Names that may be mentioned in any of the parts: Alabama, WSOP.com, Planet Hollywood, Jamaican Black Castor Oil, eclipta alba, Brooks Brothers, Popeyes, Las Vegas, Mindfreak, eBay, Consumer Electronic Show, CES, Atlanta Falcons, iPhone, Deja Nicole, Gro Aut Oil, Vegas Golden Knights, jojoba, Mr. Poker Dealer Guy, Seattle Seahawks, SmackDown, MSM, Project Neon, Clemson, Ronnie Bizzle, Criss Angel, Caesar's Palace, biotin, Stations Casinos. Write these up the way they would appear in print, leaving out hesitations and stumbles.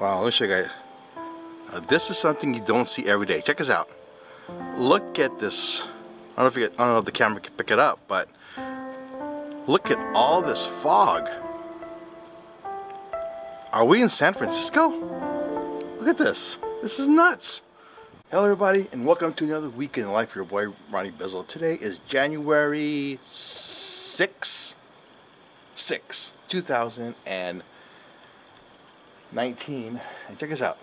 Wow, let me show you guys. This is something you don't see every day. Check this out. Look at this. I don't know if the camera can pick it up, but look at all this fog. Are we in San Francisco? Look at this. This is nuts. Hello everybody, and welcome to another week in the life of your boy Ronnie Bizzle. Today is January 6, 2019, and check this out.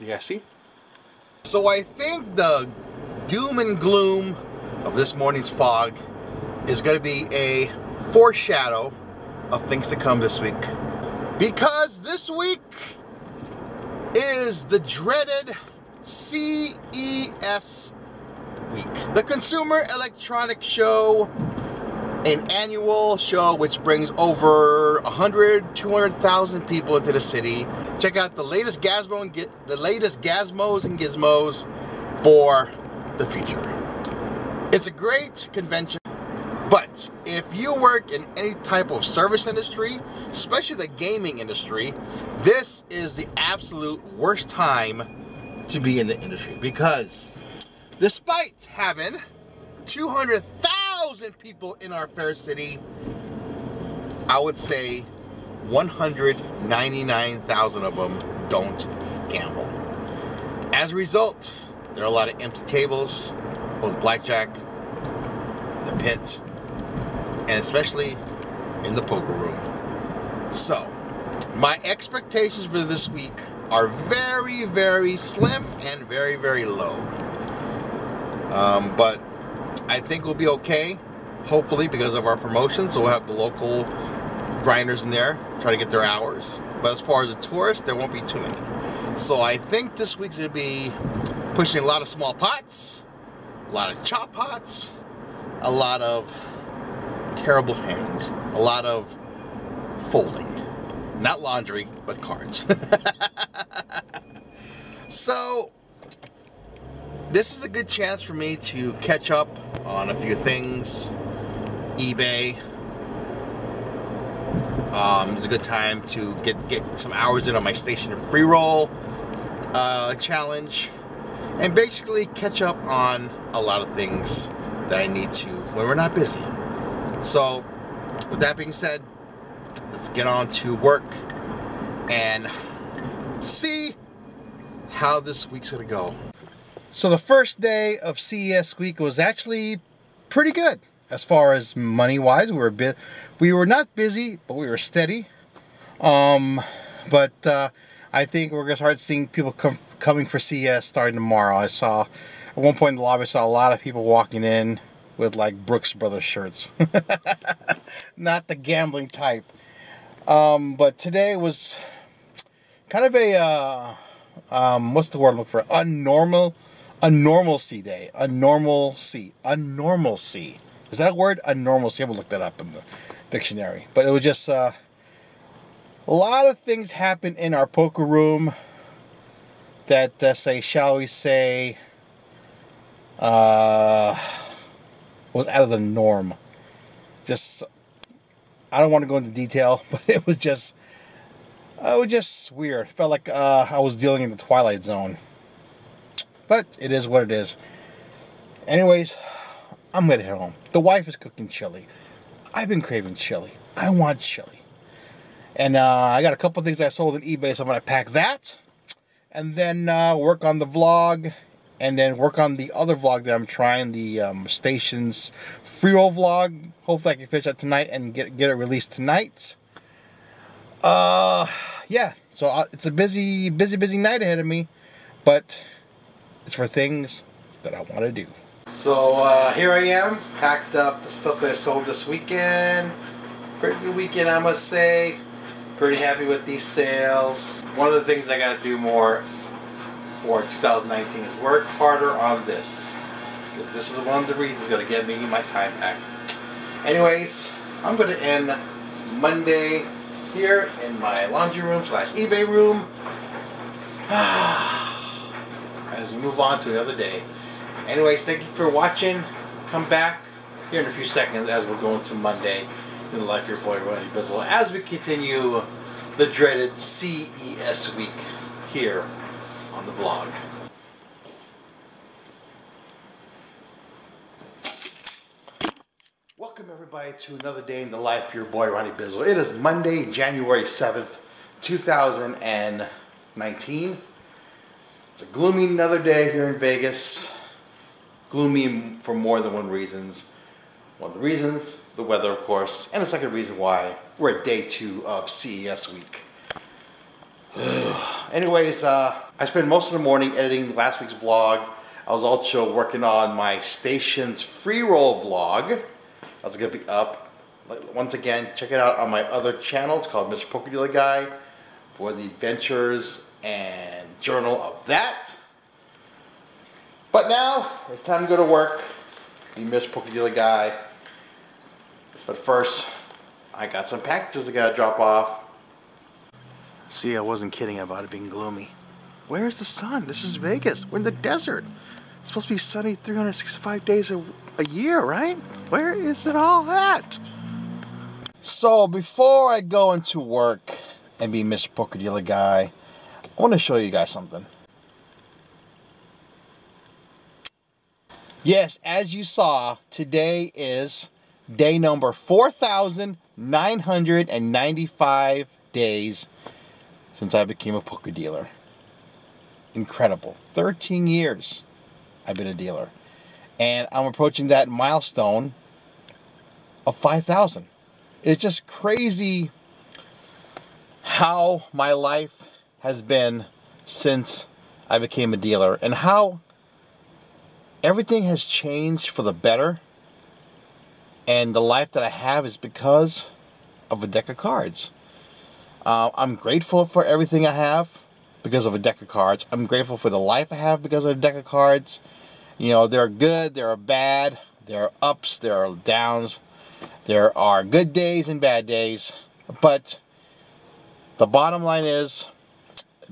You guys see? So I think the doom and gloom of this morning's fog is going to be a foreshadow of things to come this week, because this week is the dreaded CES week, the Consumer Electronic Show. An annual show which brings over 200,000 people into the city. Check out the latest gasmos and gizmos for the future. It's a great convention, but if you work in any type of service industry, especially the gaming industry, this is the absolute worst time to be in the industry, because despite having 200,000 people in our fair city, I would say 199,000 of them don't gamble. As a result, there are a lot of empty tables, both blackjack, the pit, and especially in the poker room. So, my expectations for this week are very, very slim and very, very low. But I think we'll be okay, hopefully, because of our promotions. So we'll have the local grinders in there, try to get their hours. But as far as the tourists, there won't be too many. So I think this week's going to be pushing a lot of small pots, a lot of chop pots, a lot of terrible hands, a lot of folding. Not laundry, but cards. So this is a good chance for me to catch up on a few things. eBay. It's a good time to get some hours in on my station free roll challenge, and basically catch up on a lot of things that I need to when we're not busy. So with that being said, let's get on to work and see how this week's gonna go. So the first day of CES week was actually pretty good as far as money-wise. We were not busy, but we were steady. But I think we're gonna start seeing people coming for CES starting tomorrow. I saw at one point in the lobby, I saw a lot of people walking in with like Brooks Brothers shirts, not the gambling type. But today was kind of a what's the word I'm looking for? A normalcy. Is that a word? A normalcy. I'm gonna look that up in the dictionary. But it was just a lot of things happen in our poker room that say, shall we say, was out of the norm. Just, I don't want to go into detail, but it was just weird. It felt like I was dealing in the Twilight Zone. But it is what it is. Anyways, I'm gonna head home. The wife is cooking chili. I've been craving chili. I want chili. And I got a couple of things I sold on eBay, so I'm gonna pack that. and then work on the vlog, and then work on the other vlog that I'm trying, the Stations free roll vlog. Hopefully I can finish that tonight and get it released tonight. Yeah, so it's a busy night ahead of me, but it's for things that I want to do. So here I am, packed up the stuff that I sold this weekend. Pretty good weekend, I must say. Pretty happy with these sales. One of the things I got to do more for 2019 is work harder on this, because this is one of the reasons going to get me my time back. Anyways, I'm going to end Monday here in my laundry room / eBay room as we move on to another day. Anyways, thank you for watching. Come back here in a few seconds as we're going to Monday in the life of your boy Ronnie Bizzle as we continue the dreaded CES week here on the vlog. Welcome everybody to another day in the life of your boy Ronnie Bizzle. It is Monday, January 7th, 2019. It's a gloomy another day here in Vegas. Gloomy for more than one reason. One of the reasons, the weather of course, and the second reason why we're at day 2 of CES week. Anyways, I spent most of the morning editing last week's vlog. I was also working on my Stations free roll vlog. That's going to be up. Once again, check it out on my other channel. It's called Mr. Poker Dealer Guy, for the adventures and journal of that. But now, it's time to go to work. The Mr. Poker Dealer Guy. But first, I got some packages I got to drop off. See, I wasn't kidding about it being gloomy. Where's the sun? This is Vegas. We're in the desert. It's supposed to be sunny 365 days a year, right? Where is it all at? So before I go into work and be Mr. Poker Dealer Guy, I want to show you guys something. Yes, as you saw, today is day number 4,995 days since I became a poker dealer. Incredible. 13 years I've been a dealer. And I'm approaching that milestone of 5,000. It's just crazy how my life has been since I became a dealer, and how everything has changed for the better. And the life that I have is because of a deck of cards. I'm grateful for everything I have because of a deck of cards. I'm grateful for the life I have because of a deck of cards. You know, there are good, there are bad, there are ups, there are downs, there are good days and bad days. But the bottom line is,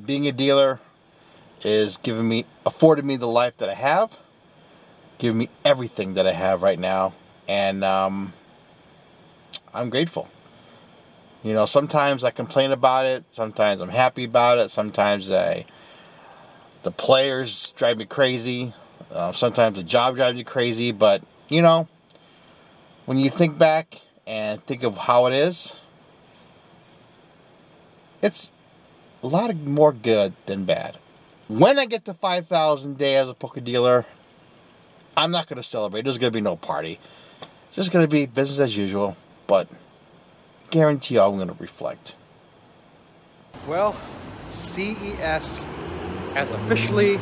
being a dealer is afforded me the life that I have, giving me everything that I have right now, and I'm grateful. You know, sometimes I complain about it, sometimes I'm happy about it, sometimes the players drive me crazy, sometimes the job drives me crazy, but you know, when you think back and think of how it is, it's a lot more good than bad. When I get to 5,000 day as a poker dealer, I'm not going to celebrate. There's going to be no party. It's just going to be business as usual, but guarantee I'm going to reflect. Well, CES has officially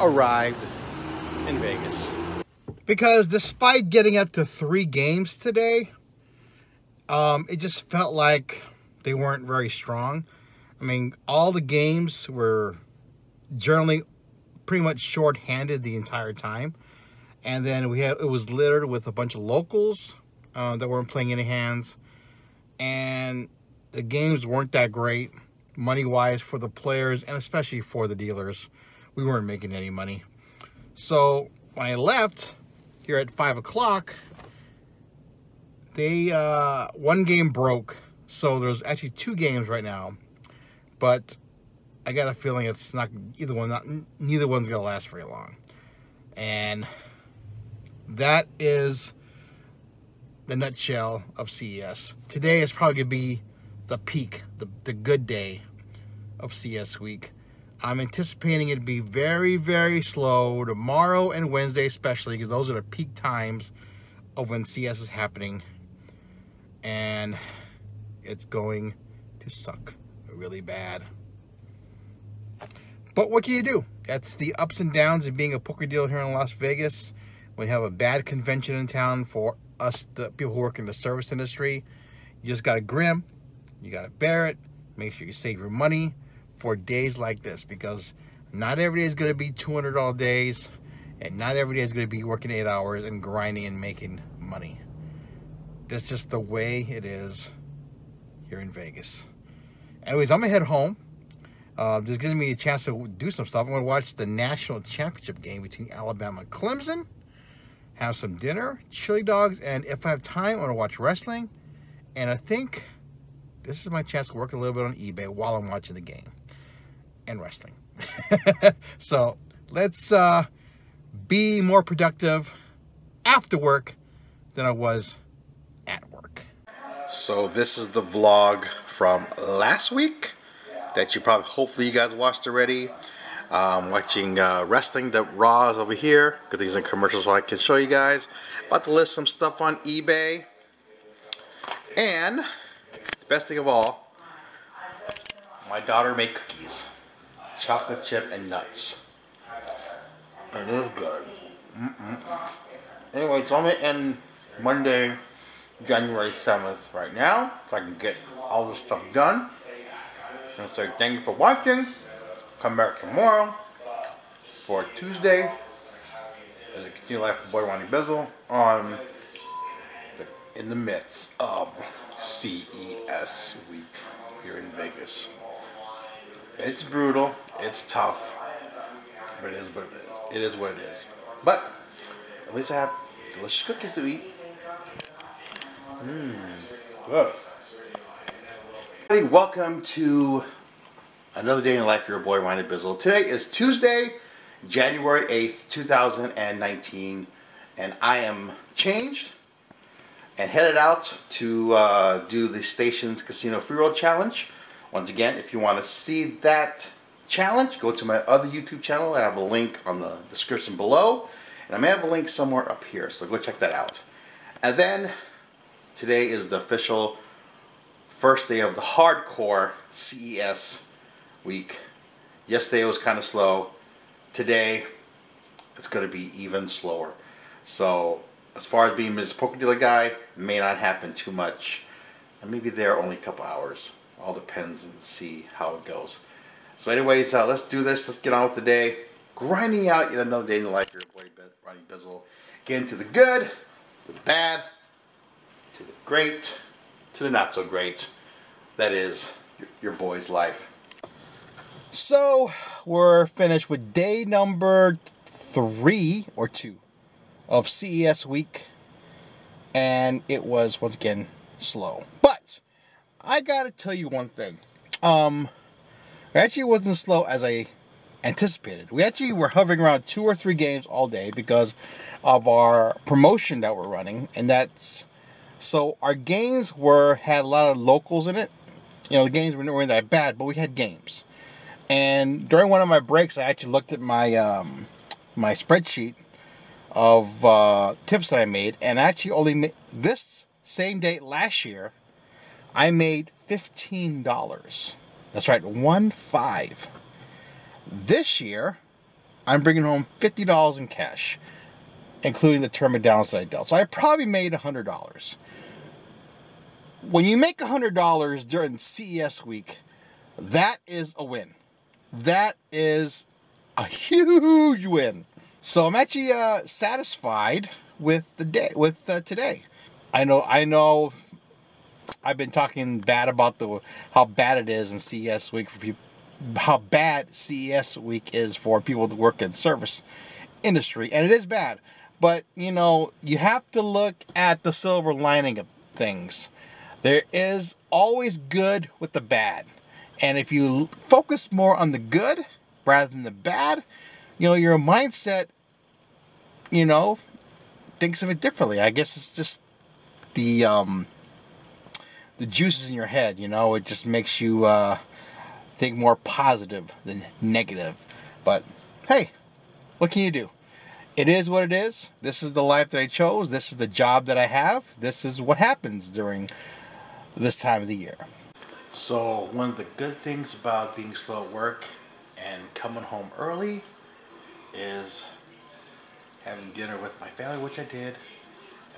arrived in Vegas, because despite getting up to 3 games today, it just felt like they weren't very strong. I mean, all the games were generally pretty much shorthanded the entire time, and then it was littered with a bunch of locals that weren't playing any hands. And the games weren't that great money-wise for the players, and especially for the dealers. We weren't making any money. So when I left here at 5 o'clock, one game broke. So there's actually 2 games right now. But I got a feeling it's not either one. Neither one's going to last very long. And that is the nutshell of CES. Today is probably going to be the peak, the good day of CES week. I'm anticipating it to be very, very slow tomorrow and Wednesday especially, because those are the peak times of when CS is happening. And it's going to suck really bad. But what can you do? That's the ups and downs of being a poker dealer here in Las Vegas. We have a bad convention in town for us, the people who work in the service industry. You just gotta grin, you gotta bear it, make sure you save your money for days like this, because not every day is gonna be $200 days, and not every day is gonna be working 8 hours and grinding and making money. That's just the way it is here in Vegas. Anyways, I'm gonna head home. This gives me a chance to do some stuff. I'm gonna watch the national championship game between Alabama and Clemson, have some dinner, chili dogs, and if I have time, I'm gonna watch wrestling. And I think this is my chance to work a little bit on eBay while I'm watching the game and wrestling. So let's be more productive after work than I was at work. So this is the vlog from last week that you probably, hopefully you guys watched already. Watching wrestling, the Raws over here. Good things in commercials so I can show you guys. About to list some stuff on eBay. And the best thing of all, my daughter made cookies, chocolate chip and nuts. It is good. Anyway, so I'm gonna end Monday, January 7th right now, so I can get all this stuff done. And so thank you for watching. Come back tomorrow for Tuesday as I continue life with boy Ronnie Bizzle on in the midst of CES week here in Vegas. It's brutal, it's tough, but it is what it is. It is what it is. But at least I have delicious cookies to eat. Good. Hey, welcome to another day in life for your boy Ronnie Bizzle. Today is Tuesday, January 8th, 2019, and I am changed and headed out to do the Stations Casino Free Roll Challenge. Once again, if you want to see that challenge, go to my other YouTube channel. I have a link on the description below, and I may have a link somewhere up here, so go check that out. And then today is the official first day of the hardcore CES week. Yesterday was kind of slow. Today it's going to be even slower. So as far as being Mr. Poker Dealer Guy, may not happen too much. I may be there only a couple hours. All depends and see how it goes. So anyways, let's do this. Let's get on with the day. Grinding out yet another day in the life of your boy Ronnie Bizzle. Getting to the good, to the bad, to the great, to the not so great. That is your boy's life. So we're finished with day number 3 or 2 of CES week, and it was once again slow. But I gotta tell you one thing. It actually wasn't slow as I anticipated. We actually were hovering around 2 or 3 games all day because of our promotion that we're running, and that's so our games were had a lot of locals in it. You know, the games weren't that bad, but we had games. And during one of my breaks, I actually looked at my my spreadsheet of tips that I made, and I actually only made, this same day last year, I made $15. That's right, 1-5. This year, I'm bringing home $50 in cash, including the term of downs that I dealt. So I probably made $100. When you make $100 during CES week, that is a win. That is a huge win. So I'm actually satisfied with the day, with today. I know I've been talking bad about how bad it is in CES week for people, how bad CES week is for people that work in service industry, and it is bad. But you know, you have to look at the silver lining of things. There is always good with the bad. And if you focus more on the good rather than the bad, you know, your mindset, you know, thinks of it differently. I guess it's just the juices in your head, you know. It just makes you think more positive than negative. But hey, what can you do? It is what it is. This is the life that I chose. This is the job that I have. This is what happens during this time of the year. So one of the good things about being slow at work and coming home early is having dinner with my family, which I did,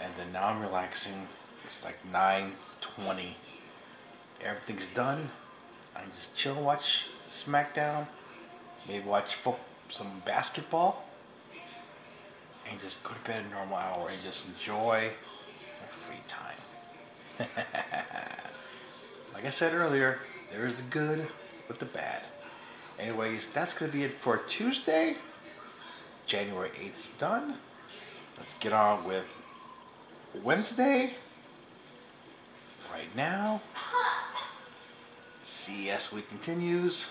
and then now I'm relaxing. It's like 9:20. Everything's done. I can just chill, watch SmackDown, maybe watch some basketball, and just go to bed at a normal hour and just enjoy my free time. Like I said earlier, there's the good with the bad. Anyways, that's going to be it for Tuesday. January 8th is done. Let's get on with Wednesday. Right now, CES week continues.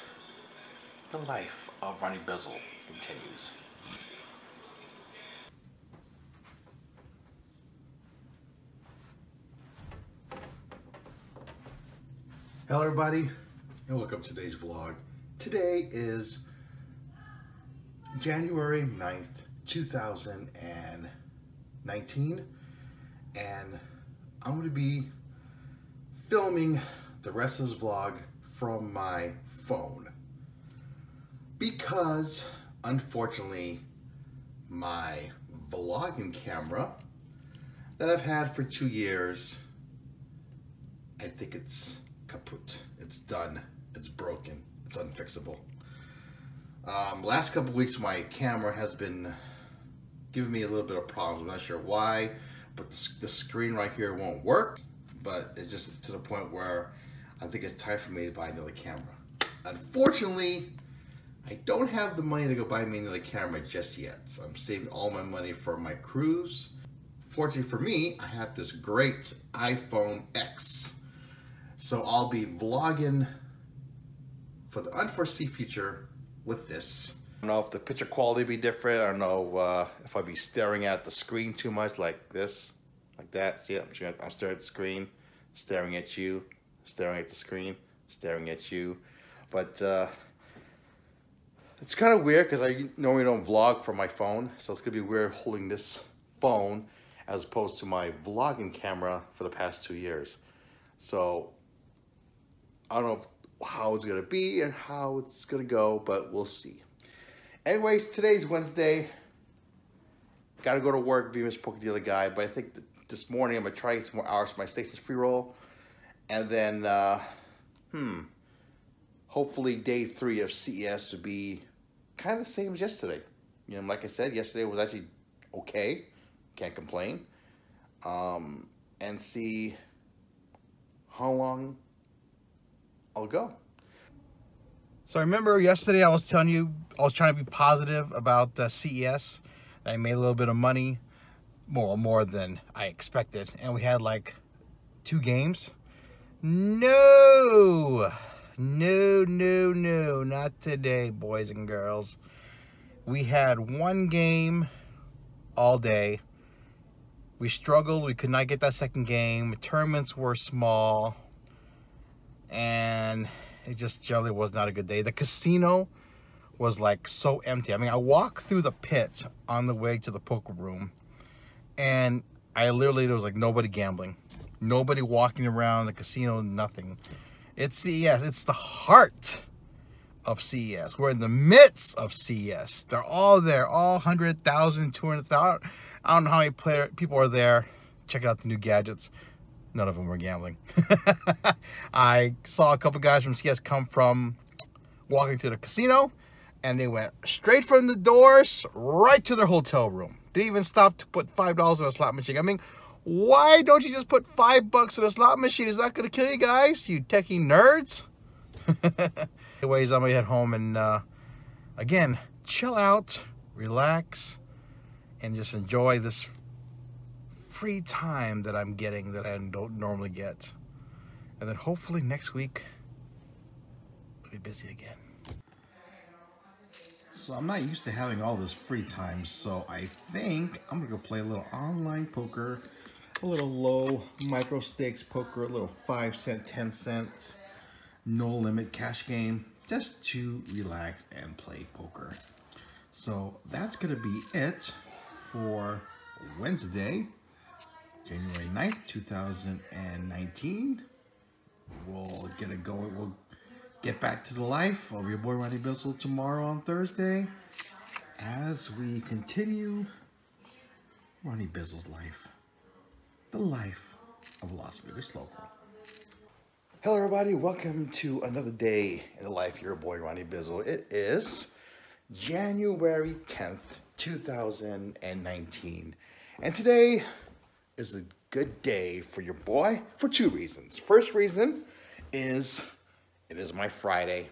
The life of Ronnie Bizzle continues. Hello everybody, and welcome to today's vlog. Today is January 9th, 2019, and I'm going to be filming the rest of this vlog from my phone because, unfortunately, my vlogging camera that I've had for 2 years, I think it's kaput. It's done. It's broken. It's unfixable. Last couple weeks my camera has been giving me a little bit of problems. I'm not sure why, but the screen right here won't work, but it's just to the point where I think it's time for me to buy another camera. Unfortunately, I don't have the money to go buy me another camera just yet. So I'm saving all my money for my cruise. Fortunately for me, I have this great iPhone X. So I'll be vlogging for the unforeseen future with this. I don't know if the picture quality be different. I don't know if I'd be staring at the screen too much, like this, like that. See, I'm staring at the screen, staring at you, staring at the screen, staring at you. But it's kind of weird because I normally don't vlog from my phone, so it's gonna be weird holding this phone as opposed to my vlogging camera for the past 2 years. So I don't know how it's gonna be and how it's gonna go, but we'll see. Anyways, today's Wednesday. Gotta go to work, be Mr. Poker Dealer Guy, but I think this morning I'm gonna try some more hours for my Stations free roll, and then hopefully day 3 of CES will be kind of the same as yesterday. You know, like I said, yesterday was actually okay, can't complain. And see how long I'll go. So I remember yesterday I was telling you I was trying to be positive about CES. I made a little bit of money, more than I expected, and we had like 2 games. No, not today, boys and girls. We had 1 game all day. We struggled. We could not get that second game. Tournaments were small, and it just generally was not a good day. The casino was like so empty. I mean, I walked through the pit on the way to the poker room, and I literally, there was like nobody gambling, nobody walking around the casino, nothing. It's CES. It's the heart of CES. We're in the midst of CES. They're all there, all 100,000, 200,000. I don't know how many people are there checking out the new gadgets. None of them were gambling. I saw a couple guys from CES come from walking to the casino, and they went straight from the doors right to their hotel room. They even stopped to put $5 in a slot machine. I mean, why don't you just put $5 in a slot machine? It's not going to kill you guys, you techie nerds. Anyways, I'm going to head home and, again, chill out, relax, and just enjoy this free time that I'm getting that I don't normally get. And then hopefully next week I'll be busy again. So I'm not used to having all this free time, so I think I'm gonna go play a little online poker, a little low micro stakes poker, a little 5 cent, 10 cents, no limit cash game. just to relax and play poker. So that's going to be it for Wednesday, January 9th, 2019. We'll get it going. We'll get back to the life of your boy Ronnie Bizzle tomorrow on Thursday as we continue Ronnie Bizzle's life, the life of Las Vegas local. Hello everybody, welcome to another day in the life of your boy Ronnie Bizzle. It is January 10th, 2019, and today is a good day for your boy for two reasons. First reason is it is my Friday.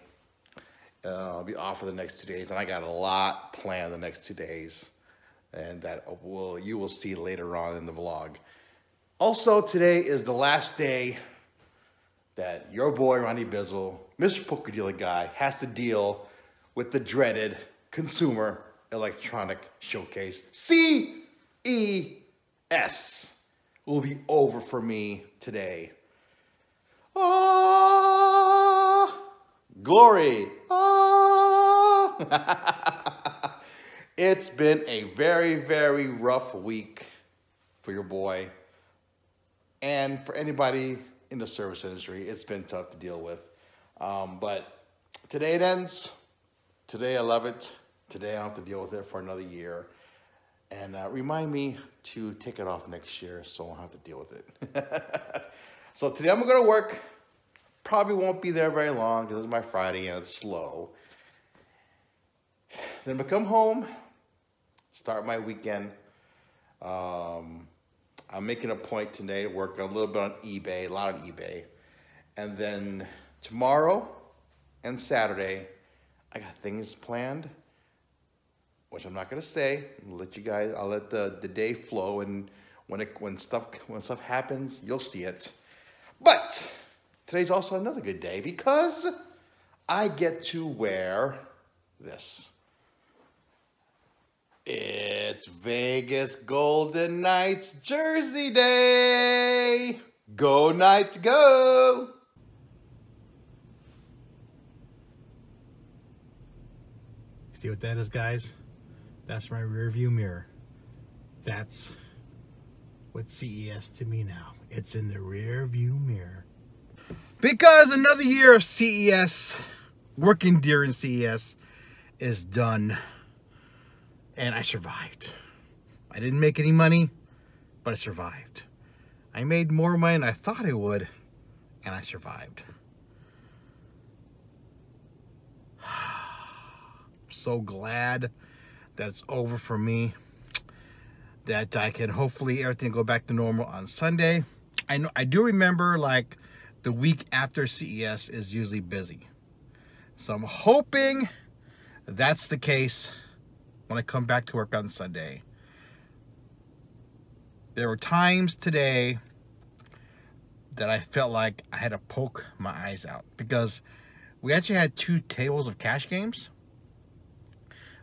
I'll be off for the next 2 days, and I got a lot planned the next 2 days, and that you will see later on in the vlog. Also, today is the last day that your boy Ronnie Bizzle, Mr. Poker Dealer Guy, has to deal with the dreaded Consumer Electronic Showcase. CES will be over for me today. Ah, glory. Ah. It's been a very, very rough week for your boy. And for anybody in the service industry, it's been tough to deal with. But today it ends. Today I love it. Today I don't have to deal with it for another year. And remind me to take it off next year so I won't have to deal with it. So today I'm going to work. Probably won't be there very long because it's my Friday and it's slow. Then I'm going to come home, start my weekend. I'm making a point today to work a little bit on eBay, a lot on eBay. And then tomorrow and Saturday, I got things planned, which I'm not gonna say. I'll let you guys, I'll let the day flow, and when stuff happens, you'll see it. But today's also another good day because I get to wear this. It's Vegas Golden Knights jersey day. Go Knights, go! See what that is, guys? That's my rear view mirror. That's what CES to me now. It's in the rear view mirror. Because another year of CES, working during CES, is done. And I survived. I didn't make any money, but I survived. I made more money than I thought I would, and I survived. I'm so glad that's over for me, that I can hopefully everything go back to normal on Sunday. I know I do remember, like, the week after CES is usually busy. So I'm hoping that's the case. When I come back to work on Sunday, there were times today that I felt like I had to poke my eyes out because we actually had two tables of cash games,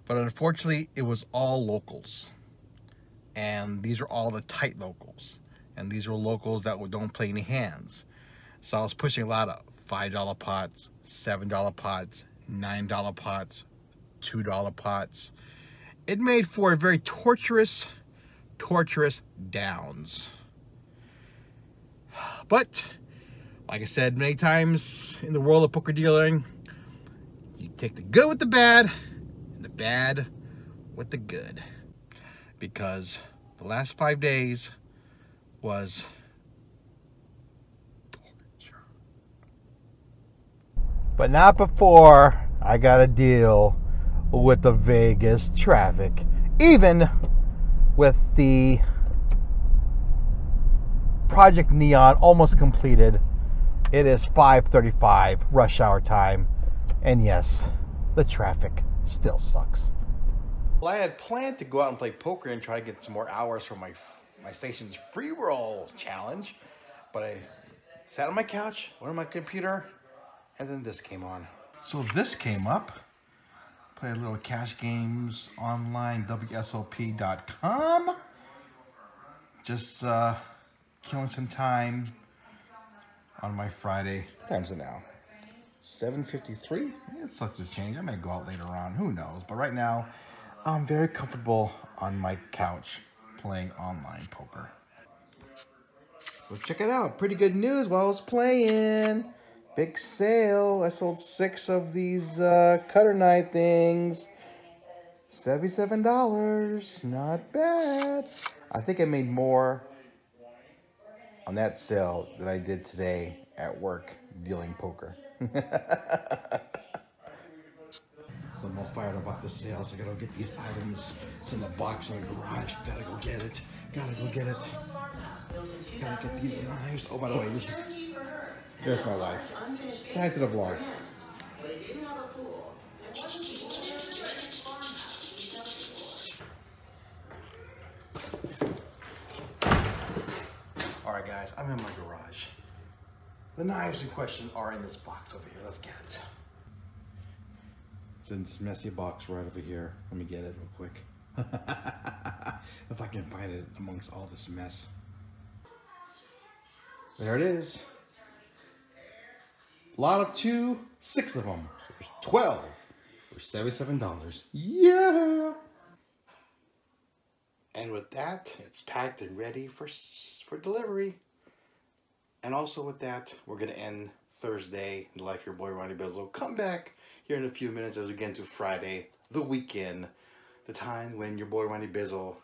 but unfortunately it was all locals, and these were all the tight locals, and these were locals that don't play any hands. So I was pushing a lot of $5 pots, $7 pots, $9 pots, $2 pots. It made for a very torturous downs. But, like I said many times in the world of poker dealing, you take the good with the bad, and the bad with the good. Because the last 5 days was torture. But not before I got a deal with the Vegas traffic, even with the Project Neon almost completed. It is 5:35 rush hour time, and yes, the traffic still sucks. Well, I had planned to go out and play poker and try to get some more hours for my station's free roll challenge, but I sat on my couch, went on my computer, and then this came on. So this came up. Play a little cash games online, WSOP.com. Just killing some time on my Friday. Time's it now. $7.53. It's such a change. I may go out later on. Who knows? But right now, I'm very comfortable on my couch playing online poker. So check it out. Pretty good news while I was playing. Big sale. I sold 6 of these cutter knife things. $77. Not bad. I think I made more on that sale than I did today at work dealing poker. So I'm all fired up about the sales. I gotta go get these items. It's in the box in the garage. Gotta go get it. Gotta go get it. Gotta get these knives. Oh, by the way, this is... There's my wife. Tonight to the vlog. Alright guys, I'm in my garage. The knives in question are in this box over here. Let's get it. It's in this messy box right over here. Let me get it real quick. If I can find it amongst all this mess. There it is. Lot of 2, 6 of them. There's 12 for $77. Yeah! And with that, it's packed and ready for delivery. And also with that, we're going to end Thursday in the life of your boy, Ronnie Bizzle. Come back here in a few minutes as we get into Friday, the weekend, the time when your boy, Ronnie Bizzle,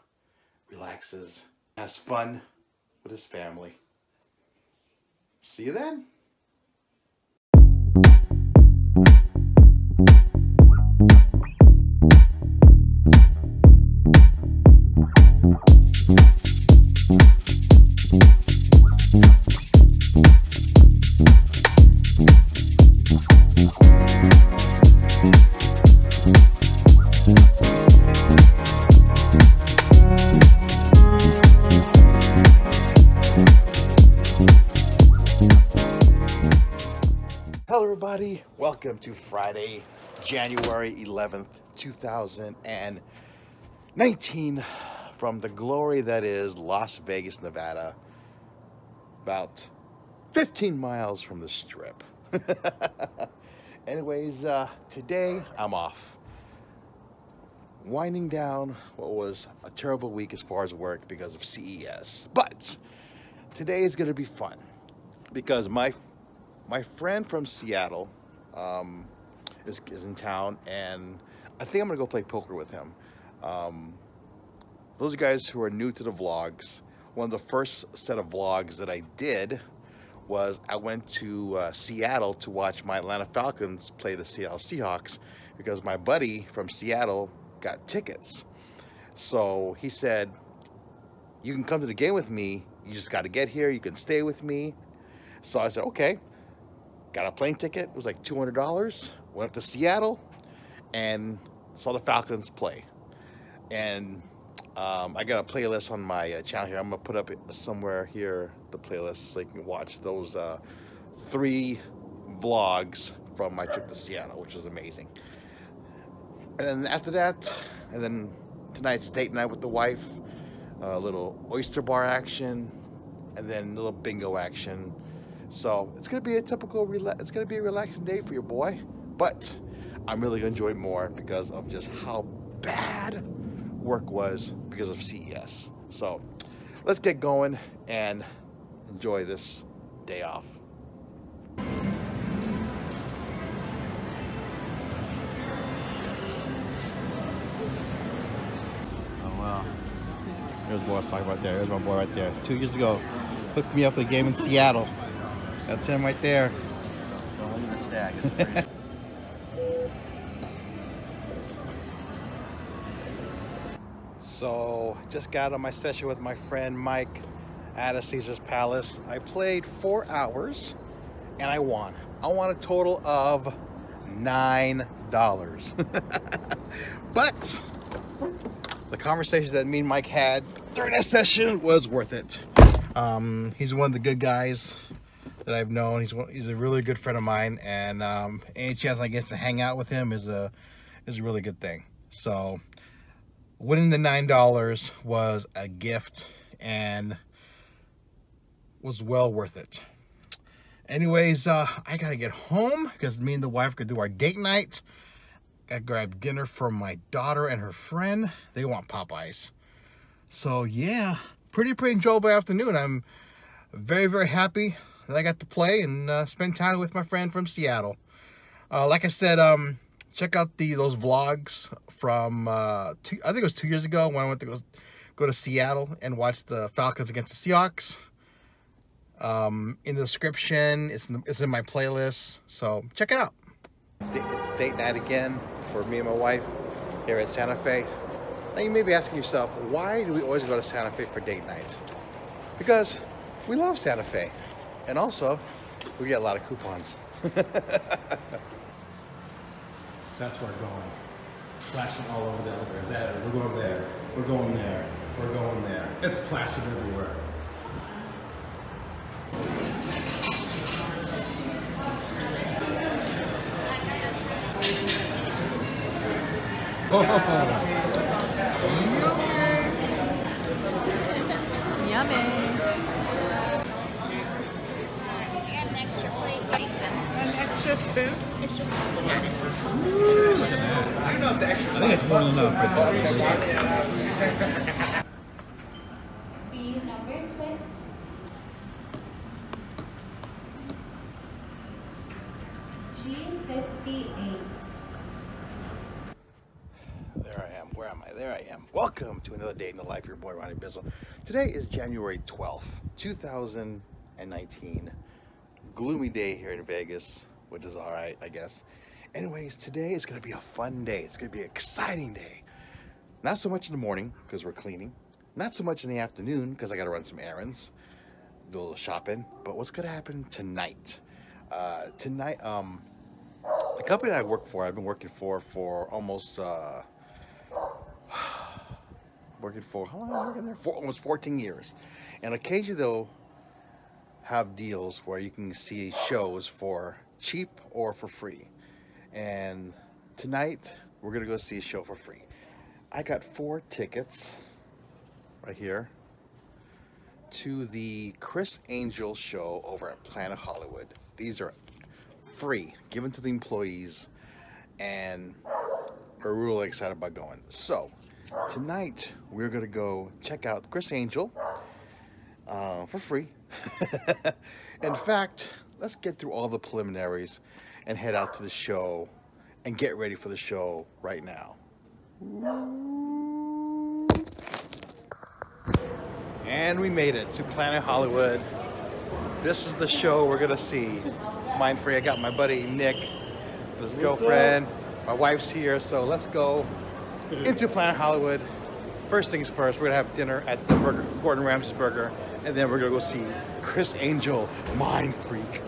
relaxes, has fun with his family. See you then. Welcome to Friday, January 11th, 2019, from the glory that is Las Vegas, Nevada, about 15 miles from the strip. Anyways, today I'm off, winding down what was a terrible week as far as work because of CES, but today is going to be fun because my friend from Seattle is in town, and I think I'm gonna go play poker with him. Those guys who are new to the vlogs, one of the first set of vlogs that I did was I went to Seattle to watch my Atlanta Falcons play the Seattle Seahawks because my buddy from Seattle got tickets. So he said, you can come to the game with me, you just got to get here, you can stay with me. So I said, okay. Got a plane ticket, it was like $200, went up to Seattle and saw the Falcons play. And I got a playlist on my channel here. I'm gonna put up somewhere here, the playlist, so you can watch those 3 vlogs from my trip to Seattle, which was amazing. And then after that, and then tonight's date night with the wife, a little oyster bar action, and then a little bingo action. So it's gonna be a typical, relaxing day for your boy, but I'm really gonna enjoy it more because of just how bad work was because of CES. So let's get going and enjoy this day off. Oh wow, there's boy I was talking about there. There's my boy right there. 2 years ago, hooked me up with a game in Seattle. That's him right there. Don't even stag. So, just got out of my session with my friend Mike at a Caesar's Palace. I played 4 hours and I won. I won a total of $9. But the conversation that me and Mike had during that session was worth it. He's one of the good guys that I've known. He's a really good friend of mine, and any chance I get to hang out with him is a really good thing. So winning the $9 was a gift and was well worth it. Anyways, I gotta get home because me and the wife could do our date night. I grabbed dinner for my daughter and her friend. They want Popeyes. So yeah, pretty enjoyable afternoon. I'm very happy that I got to play and spend time with my friend from Seattle. Like I said, check out those vlogs from I think it was 2 years ago when I went to go to Seattle and watch the Falcons against the Seahawks. In the description, it's in my playlist, so check it out. It's date night again for me and my wife here at Santa Fe. Now you may be asking yourself, why do we always go to Santa Fe for date nights? Because we love Santa Fe, and also we get a lot of coupons. That's where we're going. Flashing all over the elevator. There, we're going there. We're going there. We're going there. It's flashing everywhere. Oh. Yummy. It's yummy. Extra spoon? Extra spoon. I don't know if the extra spoon is more than enough. B number 6. G58. There I am. Where am I? There I am. Welcome to another day in the life of your boy Ronnie Bizzle. Today is January 12th, 2019. Gloomy day here in Vegas, which is all right, I guess. Anyways, today is gonna be a fun day. It's gonna be an exciting day. Not so much in the morning, because we're cleaning. Not so much in the afternoon, because I gotta run some errands, do a little shopping. But what's gonna happen tonight? Tonight, the company I work for, I've been working for almost, how long have I been working there? Almost 14 years. And occasionally though, have deals where you can see shows for cheap or for free, and tonight we're gonna go see a show for free. I got 4 tickets right here to the Criss Angel show over at Planet Hollywood. These are free, given to the employees, and we're really excited about going. So tonight we're gonna go check out Criss Angel for free. In fact, let's get through all the preliminaries and head out to the show and get ready for the show right now. And we made it to Planet Hollywood. This is the show we're gonna see. Mindfreak. I got my buddy Nick, his girlfriend, my wife's here, so let's go into Planet Hollywood. First things first, we're gonna have dinner at the burger, Gordon Ramsay's Burger, and then we're gonna go see Criss Angel, Mindfreak.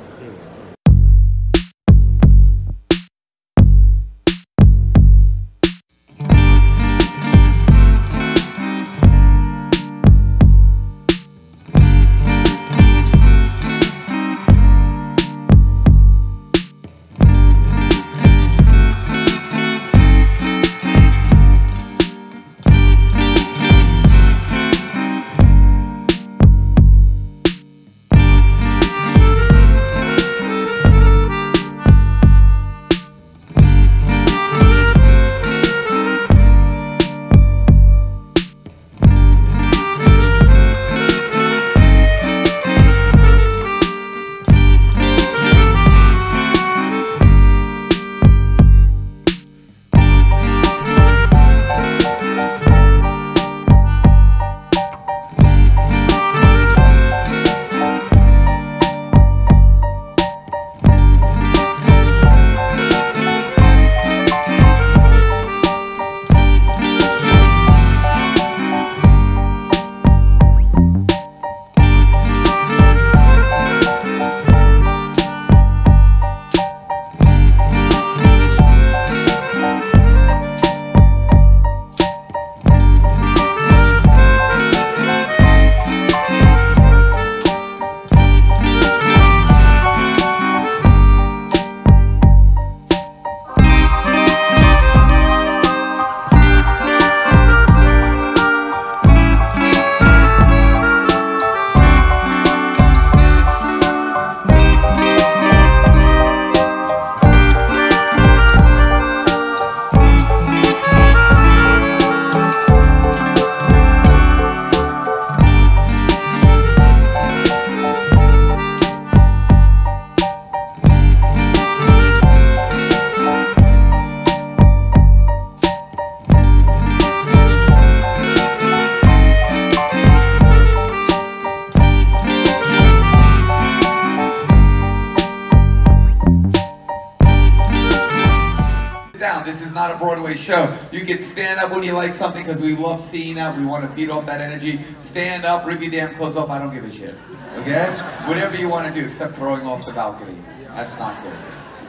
every show. You can stand up when you like something because we love seeing that. We want to feed off that energy. Stand up, rip your damn clothes off. I don't give a shit. Okay? Whatever you want to do, except throwing off the balcony. That's not good.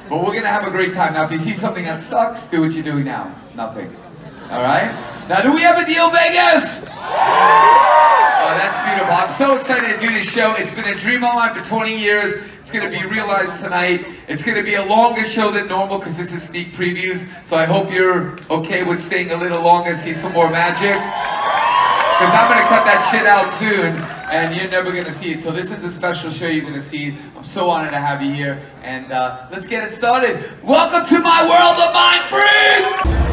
But we're going to have a great time. Now, if you see something that sucks, do what you're doing now. Nothing. All right? Now, do we have a deal, Vegas? Oh, that's beautiful. I'm so excited to do this show. It's been a dream of mine for 20 years. It's going to be realized tonight. It's going to be a longer show than normal because this is sneak previews. So I hope you're okay with staying a little longer, see some more magic. Because I'm going to cut that shit out soon, and you're never going to see it. So this is a special show you're going to see. I'm so honored to have you here. And let's get it started. Welcome to my world of Mindfreak!